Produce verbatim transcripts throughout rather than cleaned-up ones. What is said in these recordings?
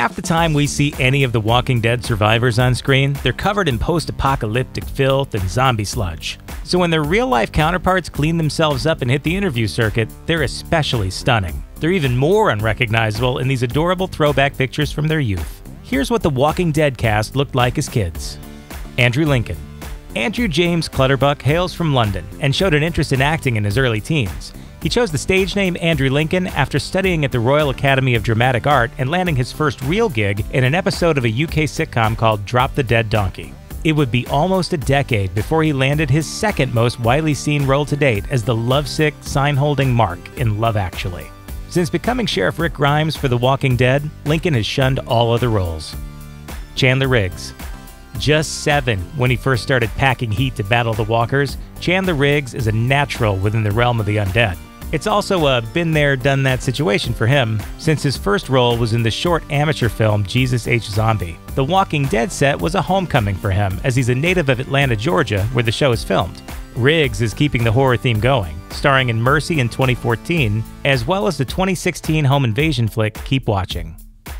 Half the time we see any of the Walking Dead survivors on screen, they're covered in post-apocalyptic filth and zombie sludge. So when their real-life counterparts clean themselves up and hit the interview circuit, they're especially stunning. They're even more unrecognizable in these adorable throwback pictures from their youth. Here's what the Walking Dead cast looked like as kids. Andrew Lincoln. Andrew James Clutterbuck hails from London and showed an interest in acting in his early teens. He chose the stage name Andrew Lincoln after studying at the Royal Academy of Dramatic Art and landing his first real gig in an episode of a U K sitcom called Drop the Dead Donkey. It would be almost a decade before he landed his second most widely seen role to date as the lovesick, sign-holding Mark in Love Actually. Since becoming Sheriff Rick Grimes for The Walking Dead, Lincoln has shunned all other roles. Chandler Riggs. Just seven when he first started packing heat to battle the walkers, Chandler Riggs is a natural within the realm of the undead. It's also a been-there-done-that situation for him, since his first role was in the short amateur film Jesus H. Zombie. The Walking Dead set was a homecoming for him, as he's a native of Atlanta, Georgia, where the show is filmed. Riggs is keeping the horror theme going, starring in Mercy in twenty fourteen, as well as the twenty sixteen home invasion flick Keep Watching.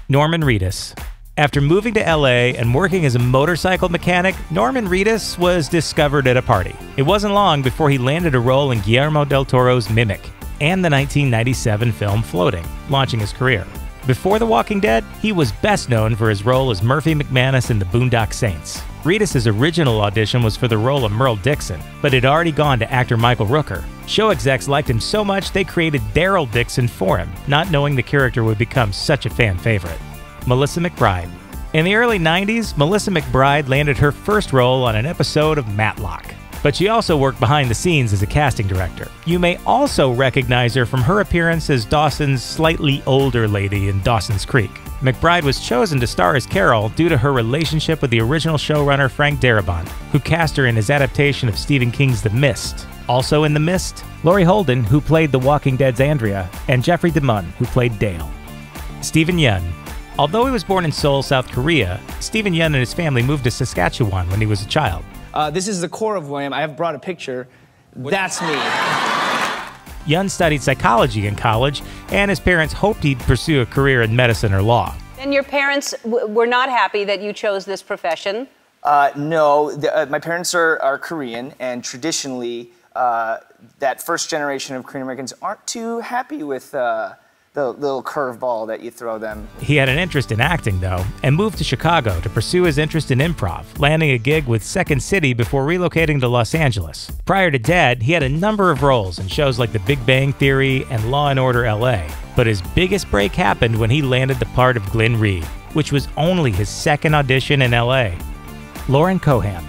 Norman Reedus. After moving to L A and working as a motorcycle mechanic, Norman Reedus was discovered at a party. It wasn't long before he landed a role in Guillermo del Toro's Mimic and the nineteen ninety-seven film Floating, launching his career. Before The Walking Dead, he was best known for his role as Murphy McManus in The Boondock Saints. Reedus' original audition was for the role of Merle Dixon, but had already gone to actor Michael Rooker. Show execs liked him so much they created Daryl Dixon for him, not knowing the character would become such a fan favorite. Melissa McBride. In the early nineties, Melissa McBride landed her first role on an episode of Matlock. But she also worked behind the scenes as a casting director. You may also recognize her from her appearance as Dawson's slightly older lady in Dawson's Creek. McBride was chosen to star as Carol due to her relationship with the original showrunner Frank Darabont, who cast her in his adaptation of Stephen King's The Mist. Also in The Mist, Laurie Holden, who played The Walking Dead's Andrea, and Jeffrey Dean Morgan, who played Dale. Steven Yeun. Although he was born in Seoul, South Korea, Steven Yeun and his family moved to Saskatchewan when he was a child. Uh, this is the core of who I am. I have brought a picture. That's me. Yeun studied psychology in college, and his parents hoped he'd pursue a career in medicine or law. And your parents w were not happy that you chose this profession? Uh, no. The, uh, my parents are, are Korean, and traditionally, uh, that first generation of Korean Americans aren't too happy with uh, the little curveball that you throw them. He had an interest in acting, though, and moved to Chicago to pursue his interest in improv, landing a gig with Second City before relocating to Los Angeles. Prior to Dead, he had a number of roles in shows like The Big Bang Theory and Law and Order L A, but his biggest break happened when he landed the part of Glenn Reed, which was only his second audition in L A. Lauren Cohan.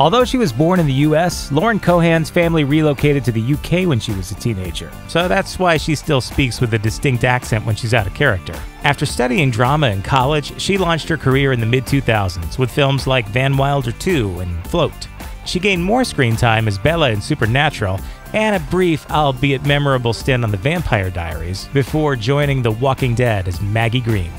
Although she was born in the U S, Lauren Cohan's family relocated to the U K when she was a teenager, so that's why she still speaks with a distinct accent when she's out of character. After studying drama in college, she launched her career in the mid two thousands with films like Van Wilder two and Float. She gained more screen time as Bella in Supernatural and a brief, albeit memorable, stint on The Vampire Diaries before joining The Walking Dead as Maggie Green.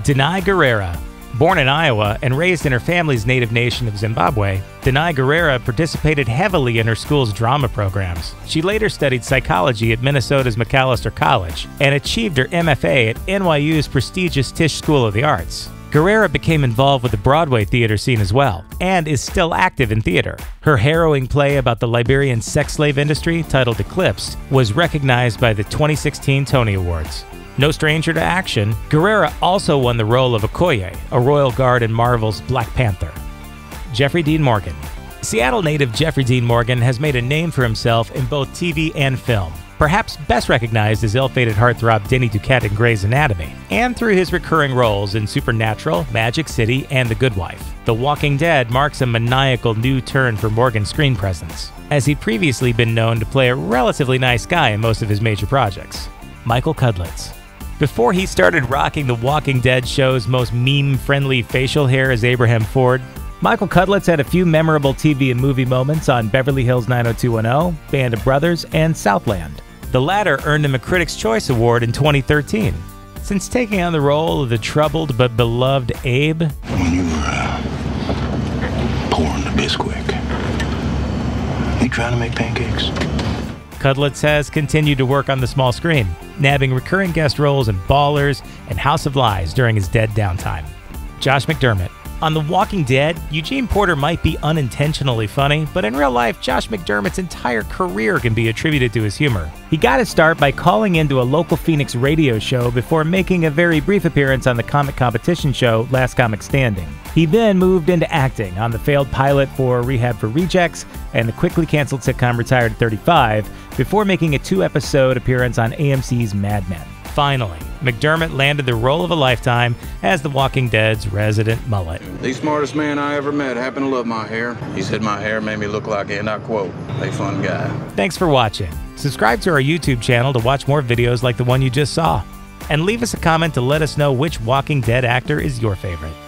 Danai Gurira. Born in Iowa and raised in her family's native nation of Zimbabwe, Danai Gurira participated heavily in her school's drama programs. She later studied psychology at Minnesota's McAllister College and achieved her M F A at N Y U's prestigious Tisch School of the Arts. Gurira became involved with the Broadway theater scene as well, and is still active in theater. Her harrowing play about the Liberian sex slave industry, titled Eclipsed, was recognized by the twenty sixteen Tony Awards. No stranger to action, Gurira also won the role of Okoye, a royal guard in Marvel's Black Panther. Jeffrey Dean Morgan. Seattle native Jeffrey Dean Morgan has made a name for himself in both T V and film, perhaps best recognized as ill-fated heartthrob Denny Duquette in Grey's Anatomy, and through his recurring roles in Supernatural, Magic City, and The Good Wife. The Walking Dead marks a maniacal new turn for Morgan's screen presence, as he'd previously been known to play a relatively nice guy in most of his major projects. Michael Cudlitz. Before he started rocking The Walking Dead show's most meme-friendly facial hair as Abraham Ford, Michael Cudlitz had a few memorable T V and movie moments on Beverly Hills nine oh two one oh, Band of Brothers, and Southland. The latter earned him a Critics' Choice Award in twenty thirteen. Since taking on the role of the troubled but beloved Abe, when you were uh, pouring the Bisquick, you trying to make pancakes? Cudlitz has continued to work on the small screen. nabbing recurring guest roles in Ballers and House of Lies during his dead downtime. Josh McDermott. On The Walking Dead, Eugene Porter might be unintentionally funny, but in real life, Josh McDermott's entire career can be attributed to his humor. He got his start by calling into a local Phoenix radio show before making a very brief appearance on the comic competition show Last Comic Standing. He then moved into acting on the failed pilot for Rehab for Rejects and the quickly canceled sitcom Retired at thirty-five before making a two-episode appearance on A M C's Mad Men. Finally, McDermott landed the role of a lifetime as The Walking Dead's resident mullet. The smartest man I ever met happened to love my hair. He said my hair made me look like, and I quote, a fun guy. Thanks for watching. Subscribe to our YouTube channel to watch more videos like the one you just saw. And leave us a comment to let us know which Walking Dead actor is your favorite.